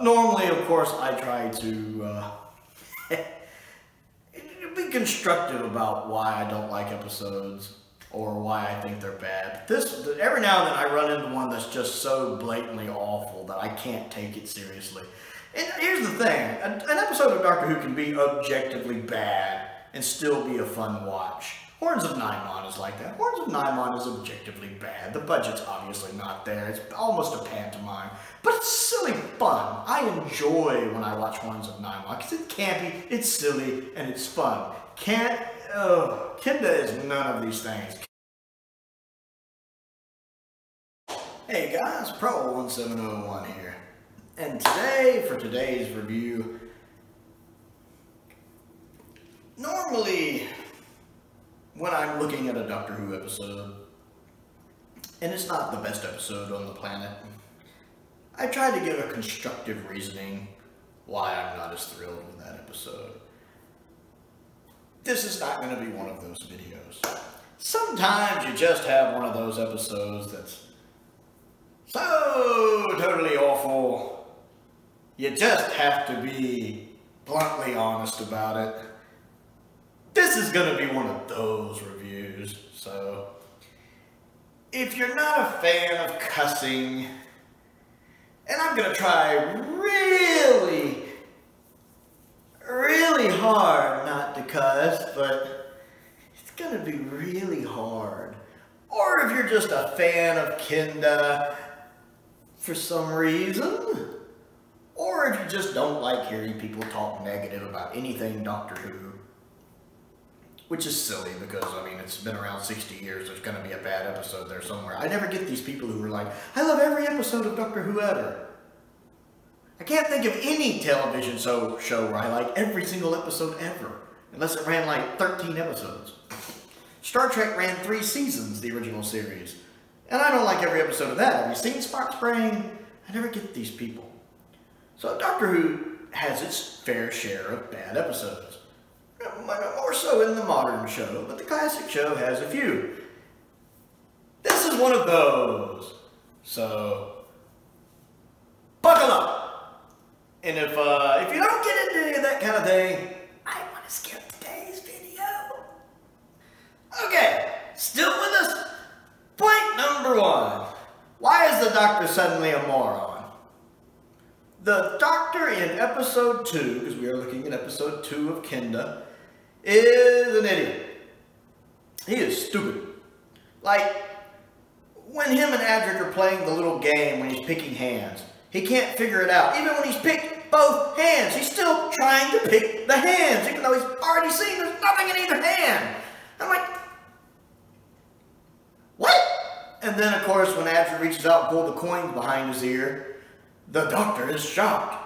Normally, of course, I try to be constructive about why I don't like episodes or why I think they're bad. But this, every now and then I run into one that's just so blatantly awful that I can't take it seriously. And here's the thing, an episode of Doctor Who can be objectively bad and still be a fun watch. Horns of Nimon is like that. Horns of Nimon is objectively bad. The budget's obviously not there. It's almost a pantomime. But it's silly fun. I enjoy when I watch Horns of Nimon because it's campy, it's silly, and it's fun. Kinda is none of these things. Hey guys, Pro1701 here. And today, for today's review, normally, when I'm looking at a Doctor Who episode, and it's not the best episode on the planet, I try to give a constructive reasoning why I'm not as thrilled with that episode. This is not going to be one of those videos. Sometimes you just have one of those episodes that's so totally awful, you just have to be bluntly honest about it. This is going to be one of those reviews, so if you're not a fan of cussing, and I'm going to try really hard not to cuss, but it's going to be really hard. Or if you're just a fan of Kinda for some reason, or if you just don't like hearing people talk negative about anything Doctor Who, which is silly because, I mean, it's been around 60 years. There's going to be a bad episode there somewhere. I never get these people who are like, I love every episode of Doctor Who ever. I can't think of any television show where I like every single episode ever, unless it ran like 13 episodes. Star Trek ran 3 seasons, the original series, and I don't like every episode of that. Have you seen Spock's Brain? I never get these people. So Doctor Who has its fair share of bad episodes. More so in the modern show, but the classic show has a few. This is one of those. So, buckle up! And if you don't get into any of that kind of thing, I want to skip today's video. Okay, still with us? Point number 1. Why is the Doctor suddenly a moron? The Doctor in episode 2, because we are looking at episode 2 of Kinda, is an idiot. He is stupid. Like, when him and Adric are playing the little game when he's picking hands, he can't figure it out. Even when he's picked both hands, he's still trying to pick the hands, even though he's already seen there's nothing in either hand. I'm like, what? And then, of course, when Adric reaches out and pulls the coins behind his ear, the Doctor is shocked.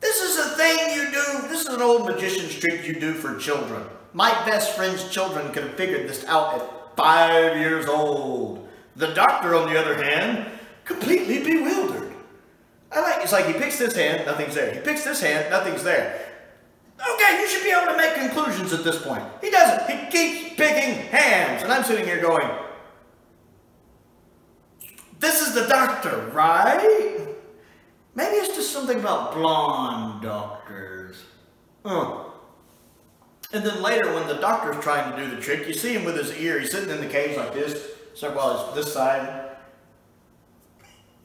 This is a thing you do. This is an old magician's trick you do for children. My best friend's children could have figured this out at 5 years old. The Doctor, on the other hand, completely bewildered. It's like he picks this hand, nothing's there. He picks this hand, nothing's there. Okay, you should be able to make conclusions at this point. He doesn't. He keeps picking hands. And I'm sitting here going, this is the Doctor, right? Maybe it's just something about blonde doctors. And then later when the Doctor's trying to do the trick, you see him with his ear. He's sitting in the cage like this, well, it's this side.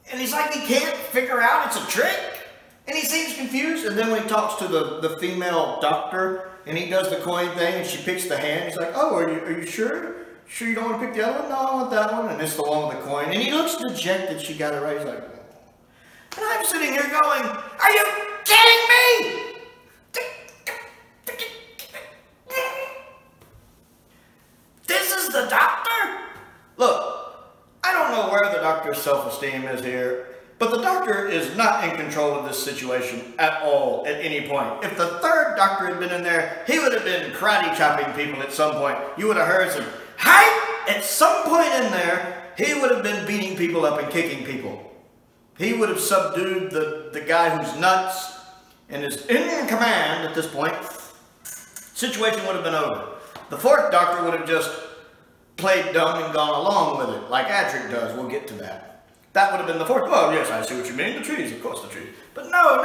And he's like, he can't figure out it's a trick. And he seems confused. And then when he talks to the female doctor and he does the coin thing and she picks the hand, he's like, oh, are you sure? Sure you don't want to pick the other one? No, I want that one. And it's the one with the coin. And he looks dejected she got it right. He's like, and I'm sitting here going, are you kidding me? This is the Doctor? Look, I don't know where the Doctor's self-esteem is here, but the Doctor is not in control of this situation at all at any point. If the 3rd Doctor had been in there, he would have been karate chopping people at some point. You would have heard some, hey! At some point in there, he would have been beating people up and kicking people. He would have subdued the guy who's nuts and is in command at this point. Situation would have been over. The 4th Doctor would have just played dumb and gone along with it, like Adric does. We'll get to that. That would have been the 4th. Oh, yes, I see what you mean. The trees, of course, the trees. But no,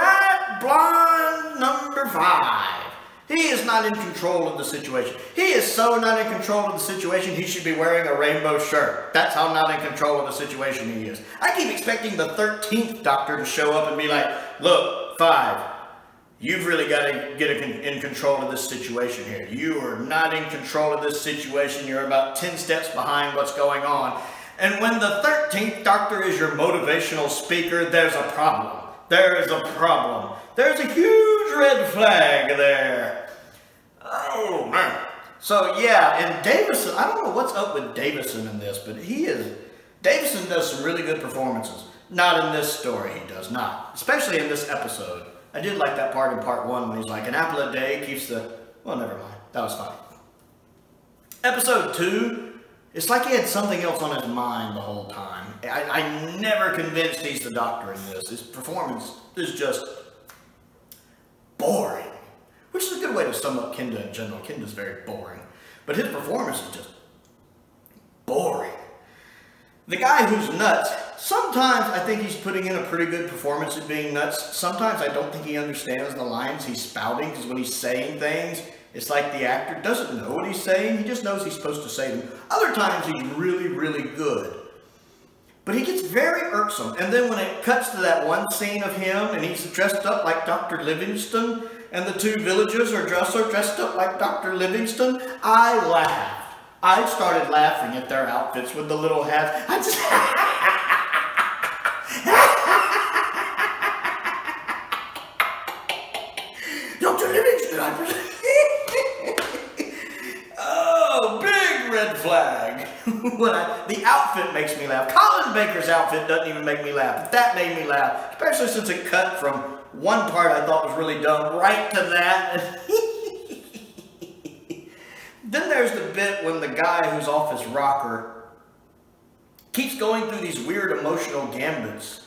number 5. He is not in control of the situation. He is so not in control of the situation, he should be wearing a rainbow shirt. That's how not in control of the situation he is. I keep expecting the 13th Doctor to show up and be like, look, 5, you've really got to get in control of this situation here. You are not in control of this situation. You're about 10 steps behind what's going on. And when the 13th Doctor is your motivational speaker, there's a problem. There is a problem. There's a huge red flag there. Oh, man. So, yeah, and Davison, I don't know what's up with Davison in this, but he is... Davison does some really good performances. Not in this story, he does not. Especially in this episode. I did like that part in part 1 when he's like, an apple a day keeps the... Well, never mind. That was funny. Episode 2... It's like he had something else on his mind the whole time. I never convinced he's the Doctor in this. His performance is just boring. Which is a good way to sum up Kinda in general. Kinda's very boring. But his performance is just boring. The guy who's nuts, sometimes I think he's putting in a pretty good performance at being nuts. Sometimes I don't think he understands the lines he's spouting, because when he's saying things, it's like the actor doesn't know what he's saying. He just knows he's supposed to say them. Other times he's really, really good. But he gets very irksome. And then when it cuts to that one scene of him and he's dressed up like Dr. Livingston and the two villagers are dressed up like Dr. Livingston, I laughed. I started laughing at their outfits with the little hats. I just... Dr. Livingston, I... flag. The outfit makes me laugh. Colin Baker's outfit doesn't even make me laugh. But that made me laugh, especially since it cut from one part I thought was really dumb right to that. Then there's the bit when the guy who's off his rocker keeps going through these weird emotional gambits.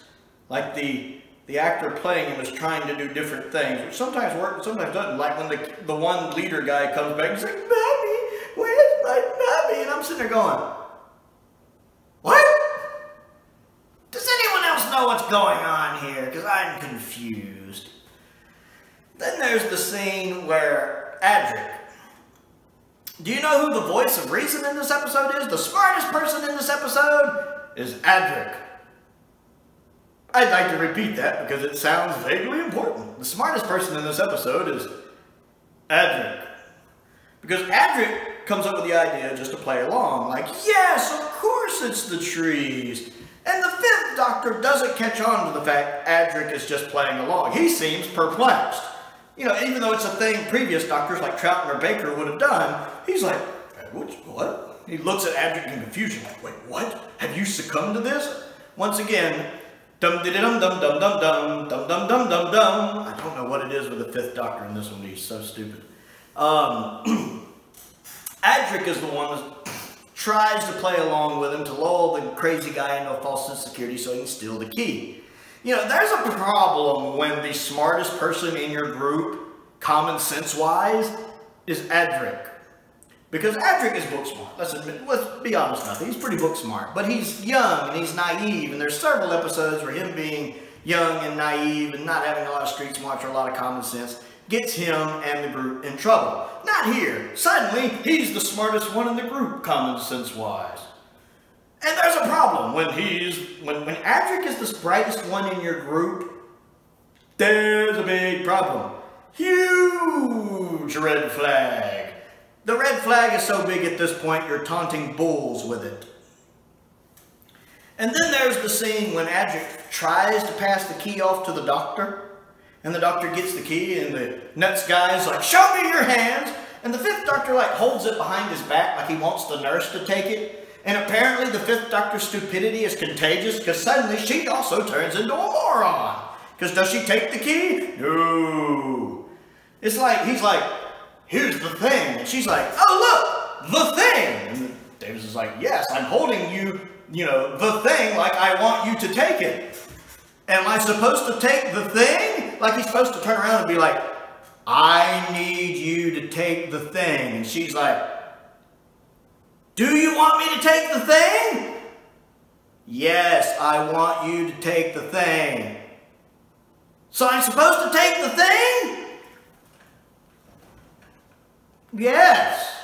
Like the actor playing him is trying to do different things, which sometimes work and sometimes doesn't. Like when the one leader guy comes back and says, like, Mommy, where's my mommy? And I'm sitting there going, what? Does anyone else know what's going on here? Because I'm confused. Then there's the scene where Adric... Do you know who the voice of reason in this episode is? The smartest person in this episode is Adric. I'd like to repeat that because it sounds vaguely important. The smartest person in this episode is Adric. Because Adric comes up with the idea just to play along, like, yes, of course it's the trees. And the 5th Doctor doesn't catch on to the fact Adric is just playing along. He seems perplexed. You know, even though it's a thing previous Doctors like Troutner or Baker would have done, he's like, what? He looks at Adric in confusion, like, wait, what? Have you succumbed to this? Once again, dum-de-dum-dum-dum-dum-dum-dum-dum-dum-dum-dum. I don't know what it is with the 5th Doctor in this one, he's so stupid. Adric is the one that tries to play along with him to lull the crazy guy into a false sense of security so he can steal the key. You know, there's a problem when the smartest person in your group, common sense-wise, is Adric. Because Adric is book smart. Let's be honest about it. He's pretty book smart. But he's young and he's naive. And there's several episodes where him being young and naive and not having a lot of street smarts or a lot of common sense gets him and the group in trouble. Not here. Suddenly, he's the smartest one in the group, common sense-wise. And there's a problem. When Adric is the brightest one in your group, there's a big problem. Huge red flag. The red flag is so big at this point, you're taunting bulls with it. And then there's the scene when Adric tries to pass the key off to the Doctor. And the Doctor gets the key, and the nuts guy's like, show me your hands! And the 5th Doctor, like, holds it behind his back like he wants the nurse to take it. And apparently the 5th Doctor's stupidity is contagious, because suddenly she also turns into a moron. Because does she take the key? No. It's like, he's like, here's the thing. And she's like, oh, look, the thing. And Davis is like, yes, I'm holding you, you know, the thing like I want you to take it. Am I supposed to take the thing? Like he's supposed to turn around and be like, I need you to take the thing. And she's like, do you want me to take the thing? Yes, I want you to take the thing. So I'm supposed to take the thing? Yes.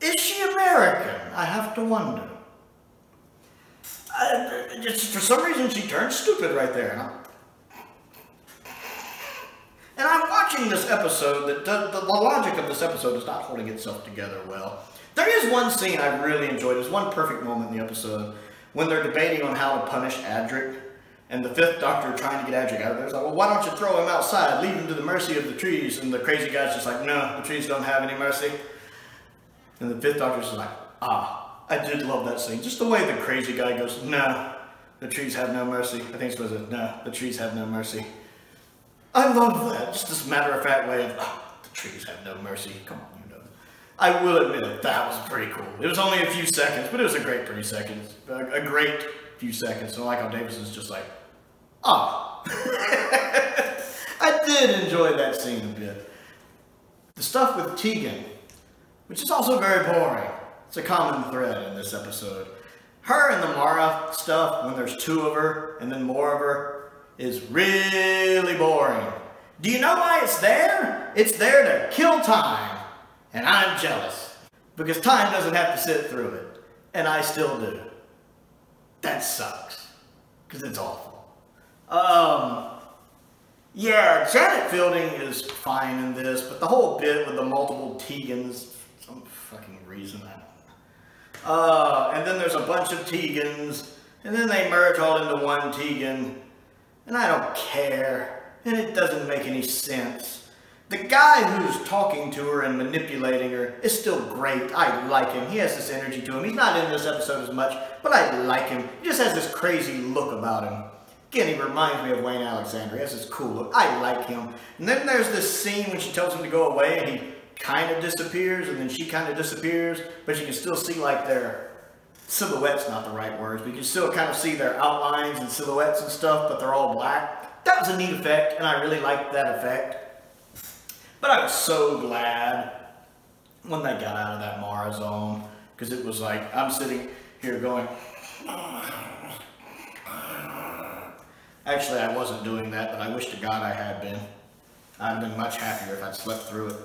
Is she American? I have to wonder. For some reason she turned stupid right there. And I'm watching this episode, the logic of this episode is not holding itself together well. There is one scene I really enjoyed. There's one perfect moment in the episode when they're debating on how to punish Adric, and the fifth doctor trying to get Adric out of there is like, well, why don't you throw him outside, leave him to the mercy of the trees? And the crazy guy's just like, no, the trees don't have any mercy. And the fifth doctor's just like, ah, I did love that scene. Just the way the crazy guy goes, no, the trees have no mercy. I think it was no, the trees have no mercy. I love that. Just this matter-of-fact way of, oh, the trees have no mercy. Come on, you know. I will admit it, that was pretty cool. It was only a few seconds, but it was a great 3 seconds. A great few seconds. And I like how Davison's just like, ah. Oh. I did enjoy that scene a bit. The stuff with Tegan, which is also very boring. It's a common thread in this episode. Her and the Mara stuff, when there's two of her and then more of her, is really boring. Do you know why it's there? It's there to kill time. And I'm jealous. Because time doesn't have to sit through it. And I still do. That sucks. Because it's awful. Yeah, Janet Fielding is fine in this, but the whole bit with the multiple Tegans, for some fucking reason, I don't know. And then there's a bunch of Tegans, and then they merge all into one Tegan. And I don't care, and it doesn't make any sense. The guy who's talking to her and manipulating her is still great. I like him. He has this energy to him. He's not in this episode as much, but I like him. He just has this crazy look about him. Again, he reminds me of Wayne Alexander. He has this cool look. I like him. And then there's this scene when she tells him to go away, and he kind of disappears, and then she kind of disappears, but you can still see like their silhouette's not the right words, but you can still kind of see their outlines and silhouettes and stuff, but they're all black. That was a neat effect, and I really liked that effect. But I was so glad when they got out of that Mara zone, because it was like, I'm sitting here going, actually, I wasn't doing that, but I wish to God I had been. I'd have been much happier if I'd slept through it.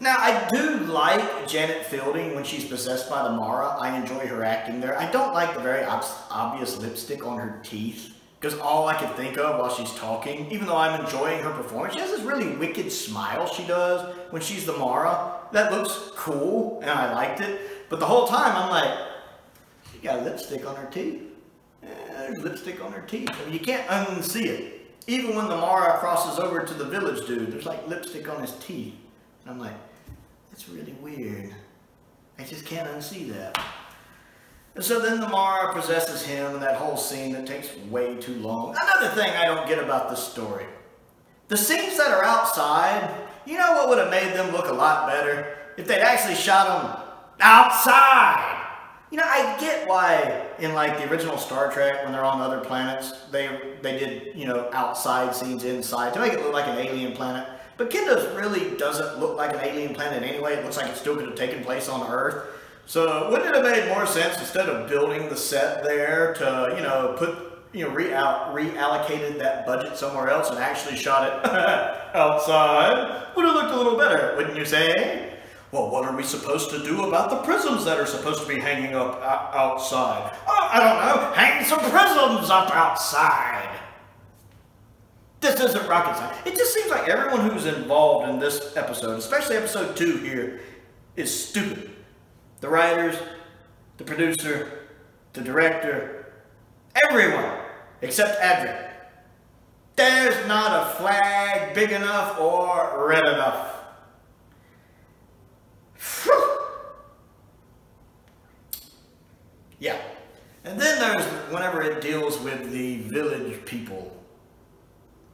Now, I do like Janet Fielding when she's possessed by the Mara. I enjoy her acting there. I don't like the very obvious lipstick on her teeth, because all I could think of while she's talking, even though I'm enjoying her performance, she has this really wicked smile she does when she's the Mara. That looks cool, and I liked it. But the whole time, I'm like, she got lipstick on her teeth. There's lipstick on her teeth. I mean, you can't unsee it. Even when the Mara crosses over to the village dude, there's like lipstick on his teeth. And I'm like, that's really weird. I just can't unsee that. And so then the Mara possesses him, and that whole scene that takes way too long. Another thing I don't get about this story. The scenes that are outside, you know what would have made them look a lot better? If they'd actually shot them outside! You know, I get why in like the original Star Trek, when they're on other planets, they did, you know, outside scenes inside to make it look like an alien planet. But Kinda really doesn't look like an alien planet anyway. It looks like it still could have taken place on Earth. So wouldn't it have made more sense, instead of building the set there, to, you know, reallocated that budget somewhere else and actually shot it outside? Would have looked a little better, wouldn't you say? Well, what are we supposed to do about the prisms that are supposed to be hanging up outside? Oh, I don't know. Hang some prisms up outside. This isn't rocket science. It just seems like everyone who's involved in this episode, especially episode 2 here, is stupid. The writers, the producer, the director, everyone except Adric. There's not a flag big enough or red enough. Whew. Yeah. And then there's whenever it deals with the village people,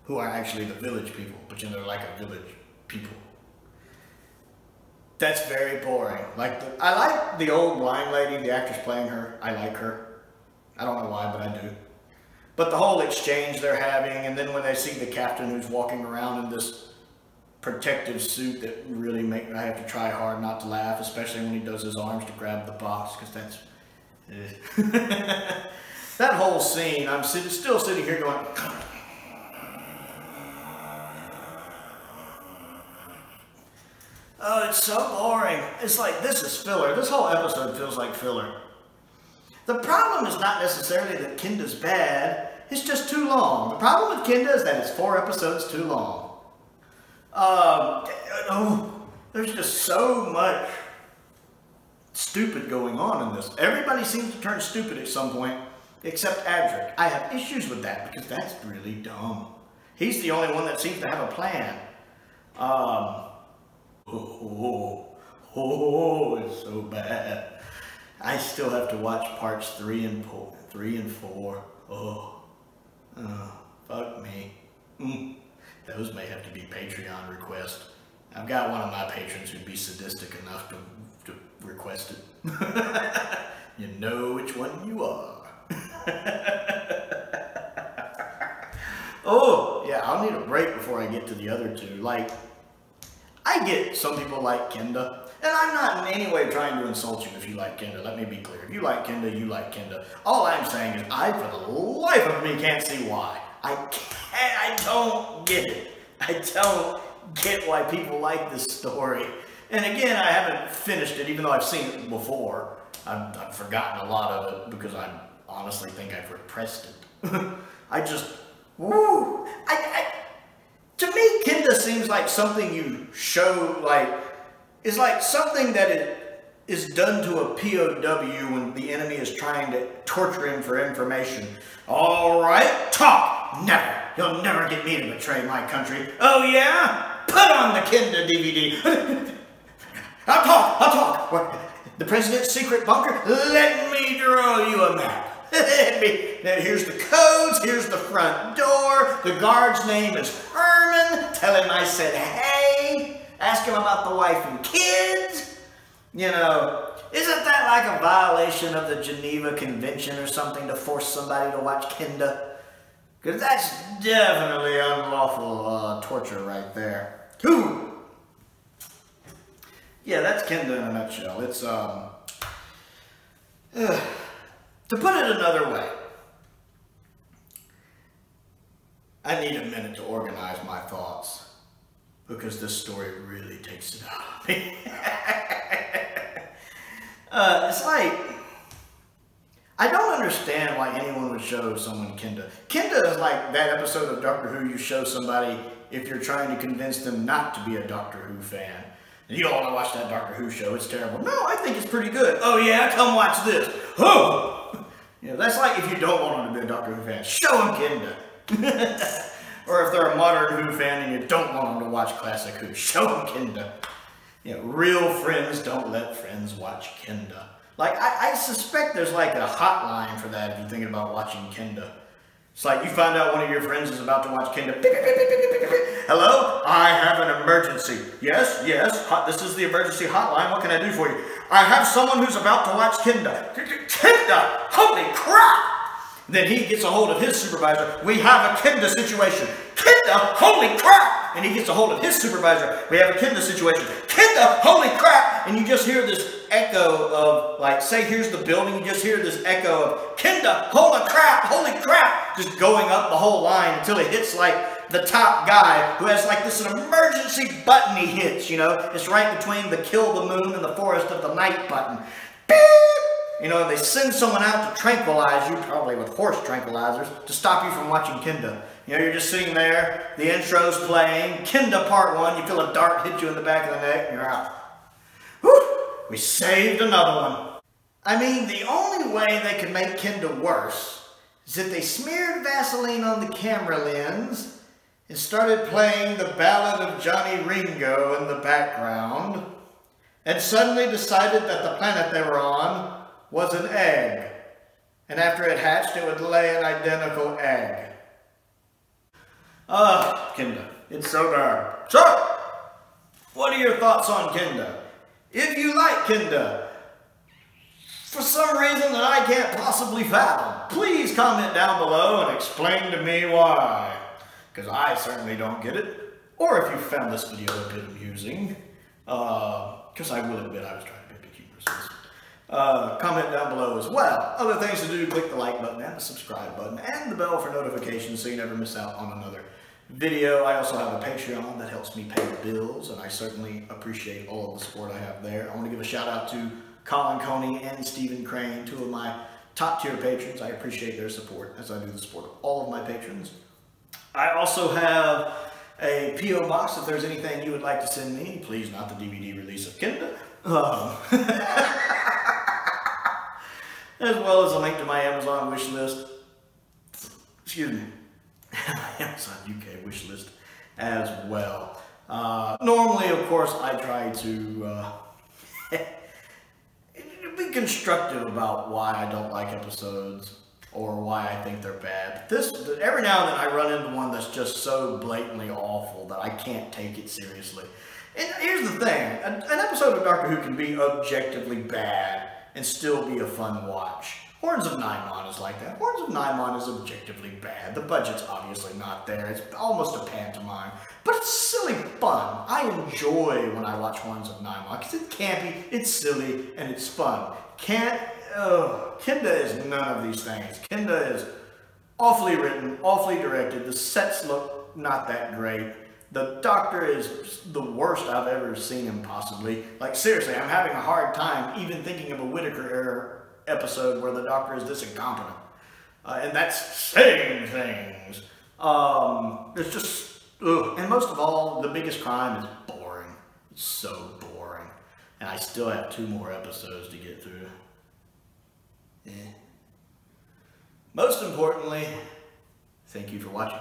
who are actually the village people, but you know, they're like a village people. That's very boring. Like, I like the old blind lady, the actress playing her. I like her. I don't know why, but I do. But the whole exchange they're having, and then when they see the captain who's walking around in this protective suit that really makes, I have to try hard not to laugh, especially when he does his arms to grab the box, because that's, that whole scene, I'm still sitting here going, Oh, it's so boring. It's like, this is filler. This whole episode feels like filler. The problem is not necessarily that Kinda's bad. It's just too long. The problem with Kinda is that it's 4 episodes too long. There's just so much stupid going on in this. Everybody seems to turn stupid at some point, except Adric. I have issues with that because that's really dumb. He's the only one that seems to have a plan. It's so bad. I still have to watch parts 3 and 4. Fuck me. Those may have to be Patreon requests. I've got one of my patrons who'd be sadistic enough to request it. You know which one you are. Oh, yeah, I'll need a break before I get to the other two. Like, I get some people like Kinda. And I'm not in any way trying to insult you if you like Kinda. Let me be clear. If you like Kinda, you like Kinda. All I'm saying is I, for the life of me, can't see why. I don't get it. I don't get why people like this story. And again, I haven't finished it, even though I've seen it before. I've forgotten a lot of it because I honestly think I've repressed it. I just, woo! To me, Kinda seems like something you show, like, it's like something that it is done to a POW when the enemy is trying to torture him for information. All right, talk. Never. You'll never get me to betray my country. Oh, yeah? Put on the Kinda DVD. I'll talk. What? The president's secret bunker? Let me draw you a map. Here's the codes. Here's the front door. The guard's name is Herman. Tell him I said, hey. Ask him about the wife and kids. You know, isn't that like a violation of the Geneva Convention or something to force somebody to watch Kinda? Because that's definitely unlawful torture right there. Who? Yeah, that's Kinda in a nutshell. It's, to put it another way, I need a minute to organize my thoughts. Because this story really takes it out of me. It's like, I don't understand why anyone would show someone Kinda. Kinda is like that episode of Doctor Who you show somebody if you're trying to convince them not to be a Doctor Who fan. You don't want to watch that Doctor Who show, it's terrible. No, I think it's pretty good. Oh yeah, come watch this. Who? You know, that's like if you don't want them to be a Doctor Who fan, show them Kinda. Or if they're a modern Who fan and you don't want them to watch classic Who, show them Kinda. You know, real friends don't let friends watch Kinda. Like, I suspect there's like a hotline for that if you're thinking about watching Kinda. It's like you find out one of your friends is about to watch Kinda. Hello? I have an emergency. Yes, yes. This is the emergency hotline. What can I do for you? I have someone who's about to watch Kinda. Kinda! Holy crap! Then he gets a hold of his supervisor. We have a Kinda situation. Kinda, holy crap! And he gets a hold of his supervisor. We have a Kinda situation. Kinda, holy crap! And you just hear this echo of, like, say here's the building. You just hear this echo of Kinda, holy crap, just going up the whole line until it hits like the top guy who has like this emergency button he hits. You know, it's right between the kill the moon and the forest of the night button. Beep. You know, they send someone out to tranquilize you, probably with horse tranquilizers, to stop you from watching Kinda. You know, you're just sitting there, the intro's playing, Kinda part 1, you feel a dart hit you in the back of the neck, and you're out. Whew! We saved another one. I mean, the only way they could make Kinda worse is if they smeared Vaseline on the camera lens and started playing the Ballad of Johnny Ringo in the background, and suddenly decided that the planet they were on was an egg, and after it hatched, it would lay an identical egg. Kinda. It's so dark. So, what are your thoughts on Kinda? If you like Kinda, for some reason that I can't possibly fathom, please comment down below and explain to me why, because I certainly don't get it. Or if you found this video a bit amusing, because I will admit I was trying to be a bit humorous. Comment down below as well. Other things to do, click the like button and the subscribe button and the bell for notifications so you never miss out on another video. I also have a Patreon that helps me pay the bills, and I certainly appreciate all of the support I have there. I want to give a shout out to Colin Coney and Stephen Crane, two of my top tier patrons. I appreciate their support, as I do the support of all of my patrons. I also have a P.O. box. If there's anything you would like to send me, please not the DVD release of Kinda. As well as a link to my Amazon wish list. Excuse me. My Amazon UK wish list as well. Normally, of course, I try to be constructive about why I don't like episodes or why I think they're bad. But this, every now and then I run into one that's just so blatantly awful that I can't take it seriously. And here's the thing, an episode of Doctor Who can be objectively bad and still be a fun watch. Horns of Nimon is like that. Horns of Nimon is objectively bad. The budget's obviously not there. It's almost a pantomime. But it's silly fun. I enjoy when I watch Horns of Nimon because it's campy, it's silly, and it's fun. Kinda is none of these things. Kinda is awfully written, awfully directed. The sets look not that great. The Doctor is the worst I've ever seen him, possibly. Like, seriously, I'm having a hard time even thinking of a Whittaker era episode where the Doctor is this incompetent. And that's saying things. It's just, ugh. And most of all, the biggest crime is boring. It's so boring. And I still have 2 more episodes to get through. Most importantly, thank you for watching.